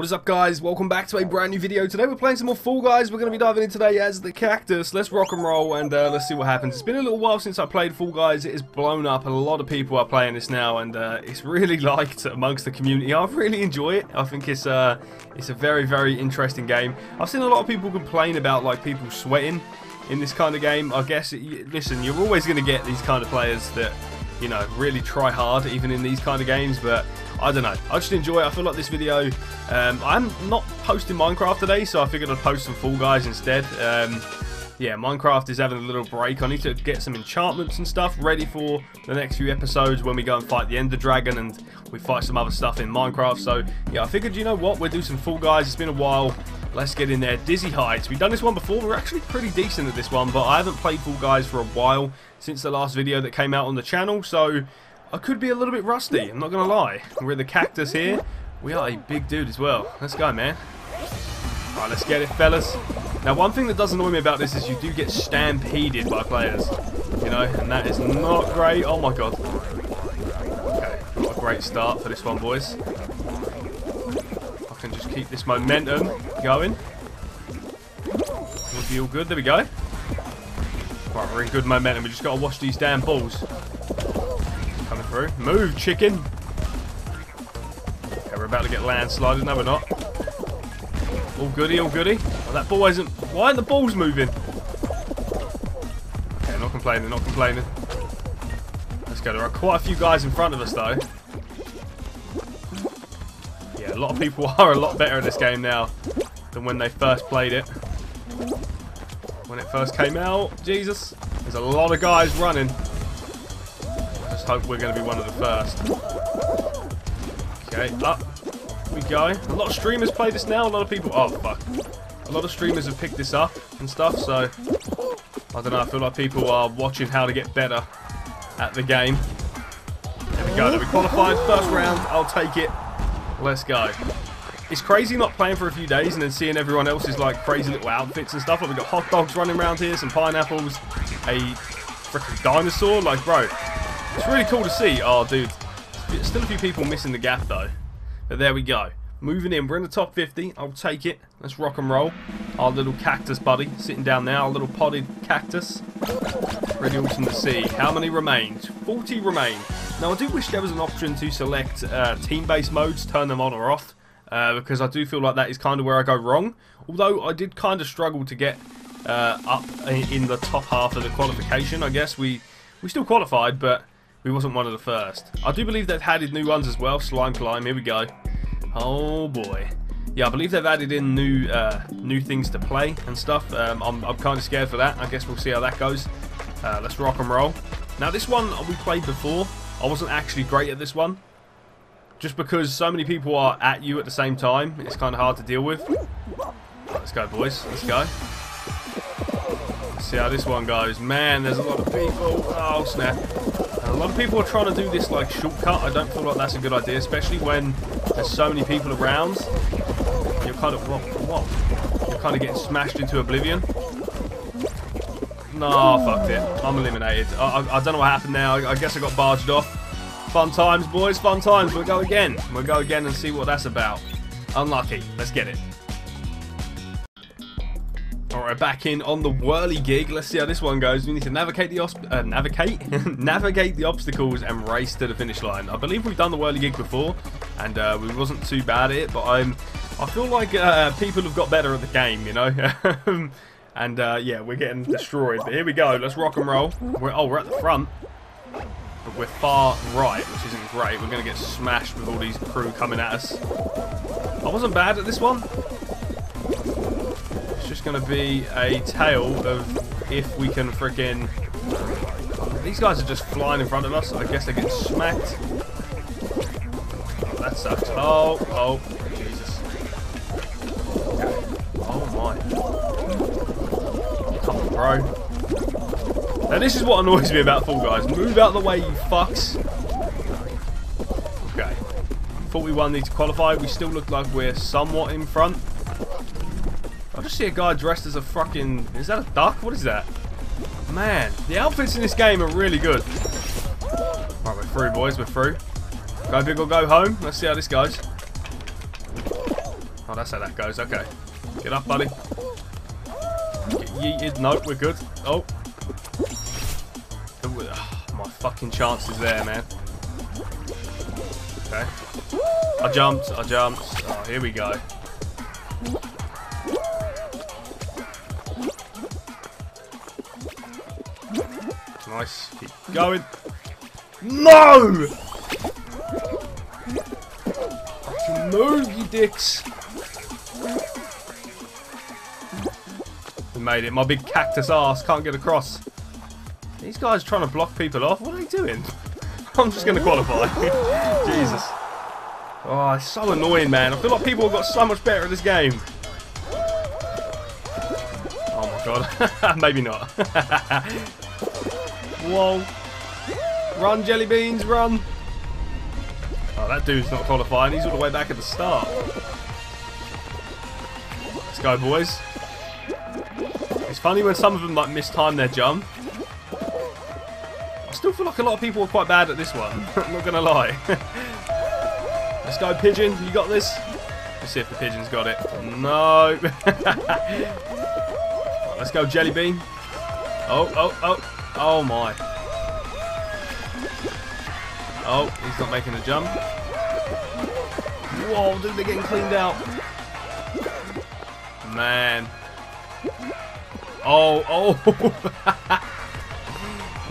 What is up, guys? Welcome back to a brand new video. Today we're playing some more Fall Guys. We're going to be diving in today as the Cactus. Let's rock and roll and let's see what happens. It's been a little while since I played Fall Guys. It has blown up. A lot of people are playing this now, and it's really liked amongst the community. I really enjoy it. I think it's a very, very interesting game. I've seen a lot of people complain about like people sweating in this kind of game. I guess, listen, you're always going to get these kind of players that, you know, really try hard even in these kind of games, but I don't know, I just enjoy it. I feel like this video, I'm not posting Minecraft today, so I figured I'd post some Fall Guys instead. Yeah, Minecraft is having a little break. I need to get some enchantments and stuff ready for the next few episodes when we go and fight the Ender Dragon and we fight some other stuff in Minecraft. So yeah, I figured, you know what, we'll do some Fall Guys. It's been a while. Let's get in there. Dizzy Heights. We've done this one before. We're actually pretty decent at this one, but I haven't played Fall Guys for a while since the last video that came out on the channel, so I could be a little bit rusty. I'm not going to lie. We're the Cactus here. We are a big dude as well. Let's go, man. All right, let's get it, fellas. Now, one thing that does annoy me about this is you do get stampeded by players, you know, and that is not great. Oh, my God. Okay, what a great start for this one, boys. I can just keep this momentum going. We'll be all good. There we go. Right, we're in good momentum. We just got to watch these damn balls. Coming through. Move, chicken. Okay, we're about to get landslided. No, we're not. All goody, all goody. Oh, that ball isn't... Why aren't the balls moving? Okay, not complaining, not complaining. Let's go. There are quite a few guys in front of us, though. Yeah, a lot of people are a lot better at this game now than when they first played it. When it first came out, Jesus. There's a lot of guys running. I just hope we're going to be one of the first. Okay, up we go. A lot of streamers play this now. A lot of people... Oh, fuck. A lot of streamers have picked this up and stuff, so... I don't know. I feel like people are watching how to get better at the game. There we go. There we qualified. First round. I'll take it. Let's go. It's crazy not playing for a few days and then seeing everyone else's, like, crazy little outfits and stuff. Like, we've got hot dogs running around here, some pineapples, a freaking dinosaur. Like, bro, it's really cool to see. Oh, dude. Still a few people missing the gap, though. But there we go. Moving in. We're in the top 50. I'll take it. Let's rock and roll. Our little cactus buddy sitting down there. Our little potted cactus. Pretty awesome to see. How many remained? 40 remain. Now, I do wish there was an option to select team-based modes, turn them on or off, because I do feel like that is kind of where I go wrong. Although, I did kind of struggle to get up in the top half of the qualification. I guess we still qualified, but... we wasn't one of the first. I do believe they've added new ones as well. Slime Climb, here we go. Oh boy. Yeah, I believe they've added in new things to play and stuff. I'm kind of scared for that. I guess we'll see how that goes. Let's rock and roll. Now this one we played before. I wasn't actually great at this one. Just because so many people are at you at the same time, it's kind of hard to deal with. Let's go, boys. Let's go. Let's see how this one goes. Man, there's a lot of people. Oh, snap. A lot of people are trying to do this like shortcut. I don't feel like that's a good idea, especially when there's so many people around. You're kind of you're kind of getting smashed into oblivion. Nah, fucked it. I'm eliminated. I don't know what happened now. I guess I got barged off. Fun times, boys. Fun times. We'll go again. We'll go again and see what that's about. Unlucky. Let's get it. Alright, back in on the Whirly Gig. Let's see how this one goes. We need to navigate the obstacles and race to the finish line. I believe we've done the Whirly Gig before, and we wasn't too bad at it, but I feel like people have got better at the game, you know? And yeah, we're getting destroyed. But here we go. Let's rock and roll. We're at the front, but we're far right, which isn't great. We're going to get smashed with all these crew coming at us. I wasn't bad at this one. Just going to be a tale of if we can freaking... These guys are just flying in front of us. I guess they get smacked. Oh, that sucks. Oh, oh, Jesus. Oh, my. Come on, bro. Now, this is what annoys me about Fall Guys. Move out of the way, you fucks. Okay. 41 need to qualify. We still look like we're somewhat in front. I just see a guy dressed as a fucking... Is that a duck? What is that? Man, the outfits in this game are really good. Alright, we're through, boys. We're through. Go big or go home. Let's see how this goes. Oh, that's how that goes. Okay. Get up, buddy. Get yeeted. No, we're good. Oh. My fucking chances there, man. Okay. I jumped. I jumped. Oh, here we go. Nice. Keep going. No! Fucking move, you dicks. We made it. My big cactus ass can't get across. These guys are trying to block people off. What are they doing? I'm just going to qualify. Jesus. Oh, it's so annoying, man. I feel like people have got so much better at this game. Oh, my God. Maybe not. Whoa. Run, jelly beans, run. Oh, that dude's not qualifying. He's all the way back at the start. Let's go, boys. It's funny when some of them like mistime their jump. I still feel like a lot of people are quite bad at this one. I'm not going to lie. Let's go, pigeon. You got this? Let's see if the pigeon's got it. No. Right, let's go, jelly bean. Oh, oh, oh. Oh, my. Oh, he's not making a jump. Whoa, dude, they're getting cleaned out. Man. Oh, oh.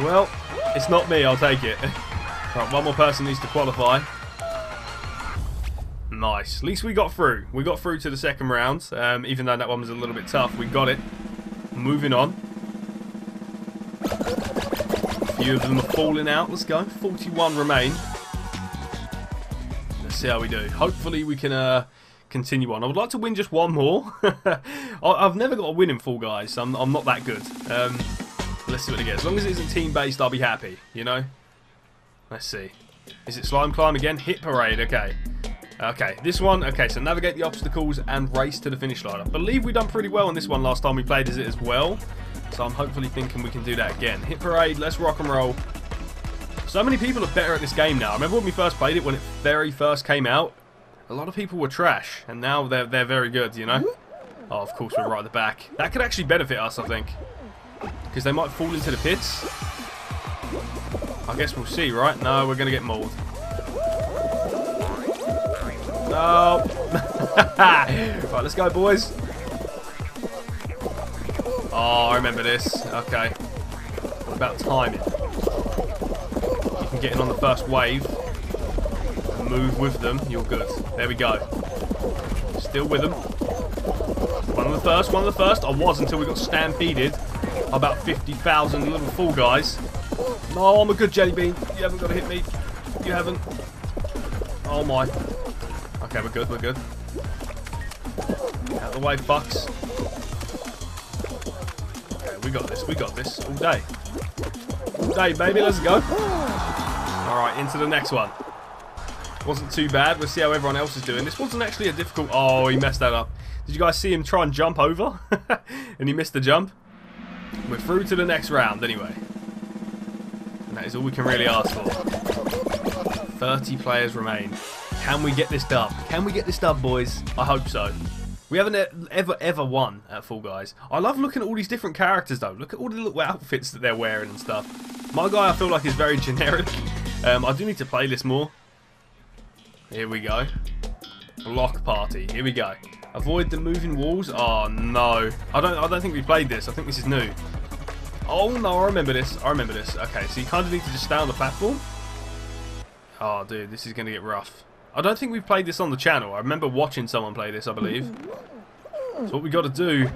Well, it's not me, I'll take it. Right, one more person needs to qualify. Nice. At least we got through. We got through to the second round. Even though that one was a little bit tough, we got it. Moving on. A few of them are falling out. Let's go. 41 remain. Let's see how we do. Hopefully we can continue on. I would like to win just one more. I've never got a win in Fall Guys. So I'm not that good. Let's see what it gets. As long as it isn't team-based, I'll be happy. You know? Let's see. Is it Slime Climb again? Hit Parade. Okay. Okay. This one. Okay, so navigate the obstacles and race to the finish line. I believe we've done pretty well on this one last time we played as well. So I'm hopefully thinking we can do that again. Hit Parade, let's rock and roll. So many people are better at this game now. I remember when we first played it, when it very first came out, a lot of people were trash. And now they're very good, you know? Oh, of course, we're right at the back. That could actually benefit us, I think. Because they might fall into the pits. I guess we'll see, right? No, we're going to get mauled. No. Right, let's go, boys. Oh, I remember this. Okay. What about timing? You can get in on the first wave. And move with them. You're good. There we go. Still with them. One of the first. One of the first. I was until we got stampeded. About 50,000 little Fall Guys. No, I'm a good jelly bean. You haven't got to hit me. You haven't. Oh, my. Okay, we're good. We're good. Out of the way, bucks. We got this, we got this, all day. All day, baby, let's go. Alright, into the next one. Wasn't too bad, we'll see how everyone else is doing. This wasn't actually a difficult... Oh, he messed that up. Did you guys see him try and jump over? And he missed the jump? We're through to the next round, anyway. And that is all we can really ask for. 30 players remain. Can we get this dub? Can we get this dub, boys? I hope so. We haven't ever won at Fall Guys. I love looking at all these different characters, though. Look at all the little outfits that they're wearing and stuff. My guy, I feel like, is very generic. I do need to play this more. Here we go. Block Party. Here we go. Avoid the moving walls. Oh, no. I don't think we played this. I think this is new. Oh, no. I remember this. I remember this. Okay, so you kind of need to just stay on the platform. Oh, dude. This is going to get rough. I don't think we've played this on the channel. I remember watching someone play this, I believe. So what we got to do,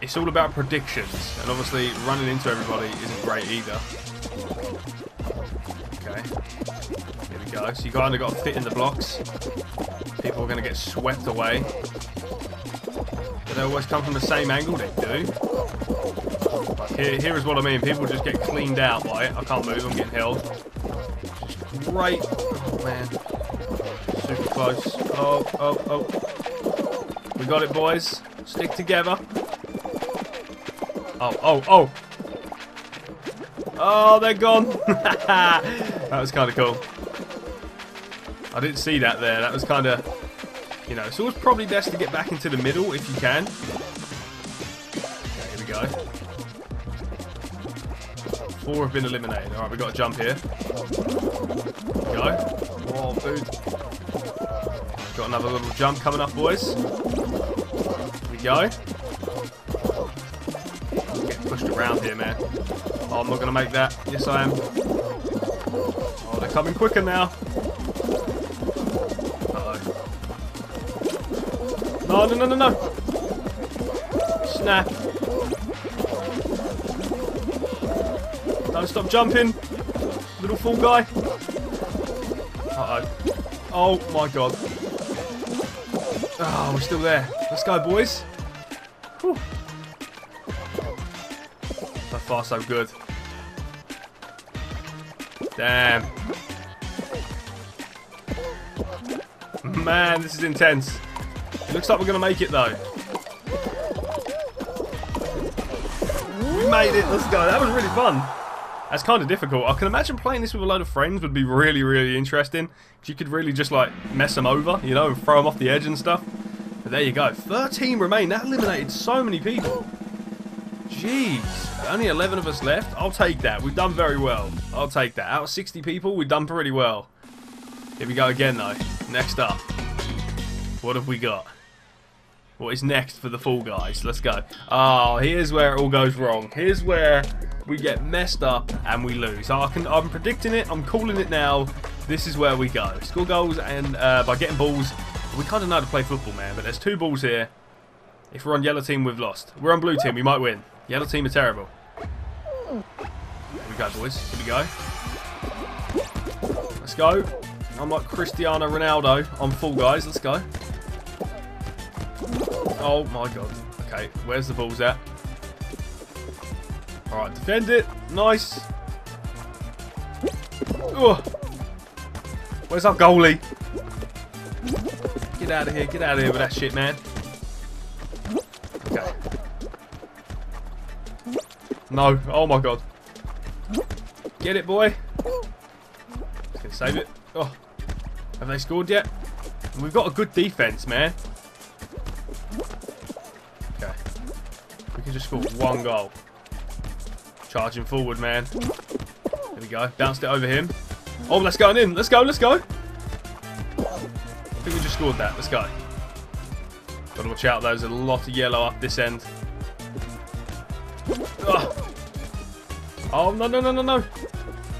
it's all about predictions. And obviously, running into everybody isn't great either. Okay. Here we go. So you kind of got to fit in the blocks. People are going to get swept away. Do they always come from the same angle? They do. Like here is what I mean. People just get cleaned out by it. I can't move. I'm getting held. Right. Oh, man. Super close. Oh, oh, oh. We got it, boys. Stick together. Oh, oh, oh. Oh, they're gone. That was kind of cool. I didn't see that there. That was kind of... You know, it's always probably best to get back into the middle if you can. Okay, here we go. Four have been eliminated. Alright, we got to jump here. Go. Oh, food. Got another little jump coming up, boys. Here we go. Getting pushed around here, man. Oh, I'm not going to make that. Yes, I am. Oh, they're coming quicker now. Oh, no, no, no, no. Snap. Don't stop jumping. Little fool guy. Uh-oh. Oh, my God. Oh, we're still there. Let's go, boys. Whew. So far, so good. Damn. Man, this is intense. Looks like we're going to make it, though. We made it. Let's go. That was really fun. That's kind of difficult. I can imagine playing this with a load of friends would be really, really interesting. You could really just, like, mess them over, you know, and throw them off the edge and stuff. But there you go. 13 remain. That eliminated so many people. Jeez. Only 11 of us left. I'll take that. We've done very well. I'll take that. Out of 60 people, we've done pretty well. Here we go again, though. Next up. What have we got? What is next for the Fall Guys? Let's go. Oh, here's where it all goes wrong. Here's where we get messed up and we lose. I'm predicting it. I'm calling it now. This is where we go. Score goals and by getting balls. We kind of know how to play football, man, but there's two balls here. If we're on yellow team, we've lost. We're on blue team, we might win. Yellow team are terrible. Here we go, boys. Here we go. Let's go. I'm like Cristiano Ronaldo on Fall Guys. Let's go. Oh my God. Okay, where's the balls at? Alright, defend it. Nice. Ugh. Where's our goalie? Get out of here. Get out of here with that shit, man. Okay. No. Oh my God. Get it, boy. Just gonna save it. Oh. Have they scored yet? We've got a good defense, man. Just scored one goal. Charging forward, man. There we go. Bounced it over him. Oh, let's go in. Let's go. Let's go. I think we just scored that. Let's go. Got to watch out. There's a lot of yellow up this end. Ugh. Oh, no, no, no, no, no.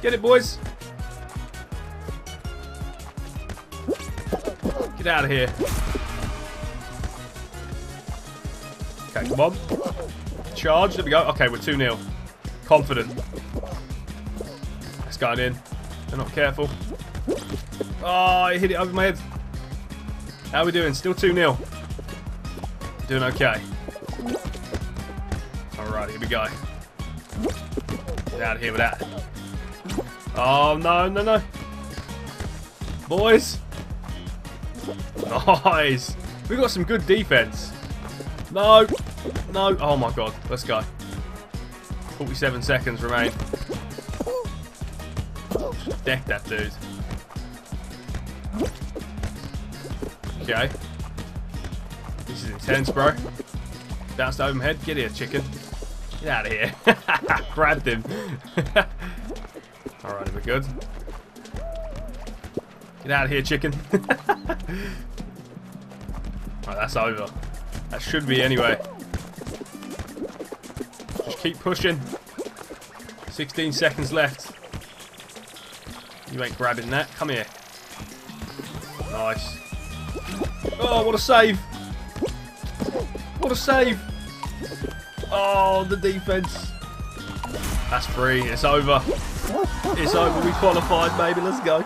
Get it, boys. Get out of here. Okay, come on. Charge. There we go. Okay, we're 2-0. Confident. That's going in. They're not careful. Oh, I hit it over my head. How are we doing? Still 2-0. Doing okay. Alright, here we go. Get out of here with that. Oh, no, no, no. Boys. Nice. We've got some good defense. No. No. Oh, my God. Let's go. 47 seconds remain. Deck that dude. Okay. This is intense, bro. Bounced over my head. Get here, chicken. Get out of here. Grabbed him. All right, we're good. Get out of here, chicken. All right, that's over. That should be anyway. Just keep pushing. 16 seconds left. You ain't grabbing that. Come here. Nice. Oh, what a save. What a save. Oh, the defense. That's free. It's over. It's over. We qualified, baby. Let's go.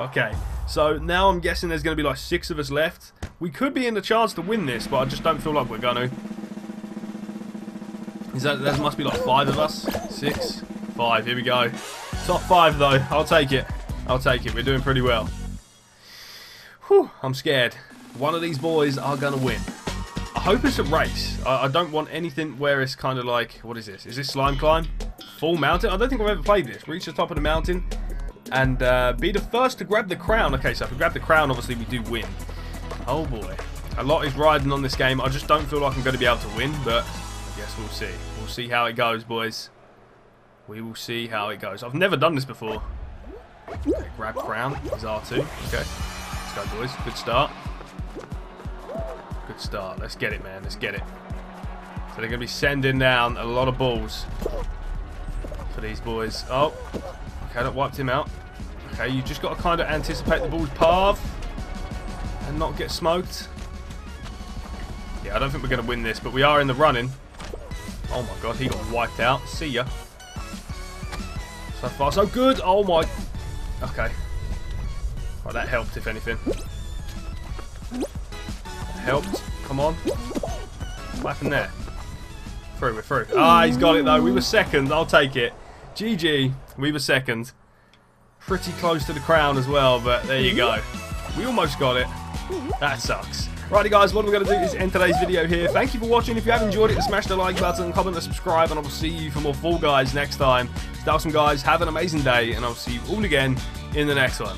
Okay. So now I'm guessing there's going to be like 6 of us left. We could be in the chance to win this, but I just don't feel like we're going to. Is that, there must be like 5 of us. 6. 5. Here we go. Top 5, though. I'll take it. I'll take it. We're doing pretty well. Whew. I'm scared. One of these boys are going to win. I hope it's a race. I don't want anything where it's kind of like... What is this? Is this Slime Climb? Full mountain? I don't think I've ever played this. Reach the top of the mountain and be the first to grab the crown. Okay, so if we grab the crown, obviously we do win. Oh boy. A lot is riding on this game. I just don't feel like I'm going to be able to win, but I guess we'll see. We'll see how it goes, boys. We will see how it goes. I've never done this before. Okay, grab crown is R2. Okay. Let's go, boys. Good start. Good start. Let's get it, man. Let's get it. So they're going to be sending down a lot of balls for these boys. Oh. Okay, that wiped him out. Okay, you just got to kind of anticipate the ball's path and not get smoked. Yeah, I don't think we're going to win this, but we are in the running. Oh my god, he got wiped out. See ya. So far, so good. Oh my... Okay. Right, that helped, if anything. That helped. Come on. What happened there? Through, we're through. Ah, he's got it, though. We were second. I'll take it. GG. We were second. Pretty close to the crown as well, but there you go. We almost got it. That sucks. Righty guys, what we're going to do is end today's video here. Thank you for watching. If you have enjoyed it, smash the like button, comment and subscribe, and I will see you for more Fall Guys next time. Stay awesome guys, have an amazing day, and I'll see you all again in the next one.